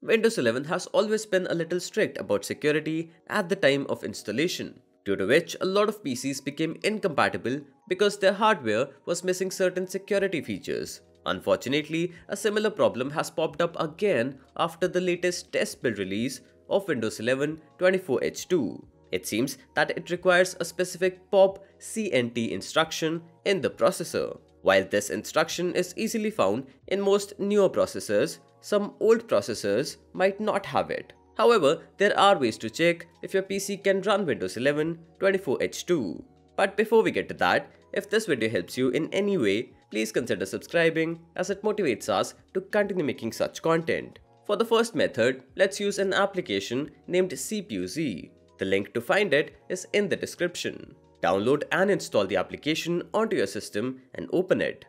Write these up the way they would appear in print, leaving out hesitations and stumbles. Windows 11 has always been a little strict about security at the time of installation, due to which a lot of PCs became incompatible because their hardware was missing certain security features. Unfortunately, a similar problem has popped up again after the latest test build release of Windows 11 24H2. It seems that it requires a specific PopCnt instruction in the processor. While this instruction is easily found in most newer processors, some old processors might not have it. However, there are ways to check if your PC can run Windows 11 24H2. But before we get to that, if this video helps you in any way, please consider subscribing as it motivates us to continue making such content. For the first method, let's use an application named CPU-Z. The link to find it is in the description. Download and install the application onto your system and open it.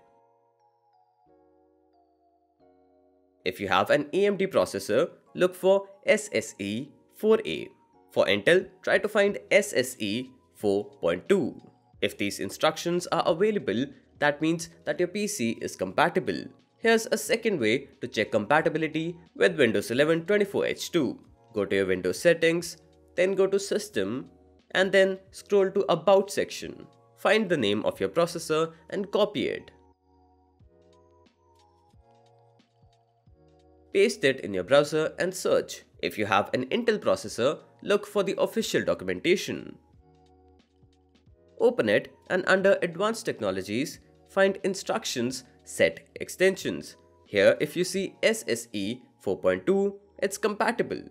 If you have an AMD processor, look for SSE 4A. For Intel, try to find SSE 4.2. If these instructions are available, that means that your PC is compatible. Here's a second way to check compatibility with Windows 11 24H2. Go to your Windows settings, then go to System, and then scroll to About section. Find the name of your processor and copy it. Paste it in your browser and search. If you have an Intel processor, look for the official documentation. Open it and under Advanced Technologies, find Instructions Set Extensions. Here if you see SSE 4.2, it's compatible.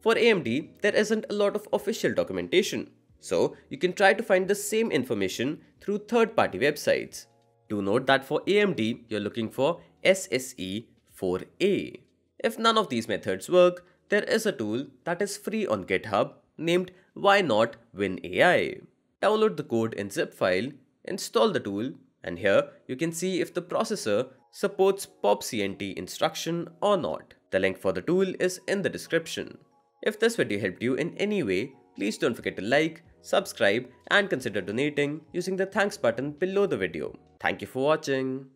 For AMD, there isn't a lot of official documentation, so you can try to find the same information through third-party websites. Do note that for AMD, you're looking for SSE 4A. If none of these methods work, there is a tool that is free on GitHub named WhyNotWinAI. Download the code in zip file, install the tool, and here you can see if the processor supports PopCnt instruction or not. The link for the tool is in the description. If this video helped you in any way, please don't forget to like, subscribe, and consider donating using the thanks button below the video. Thank you for watching.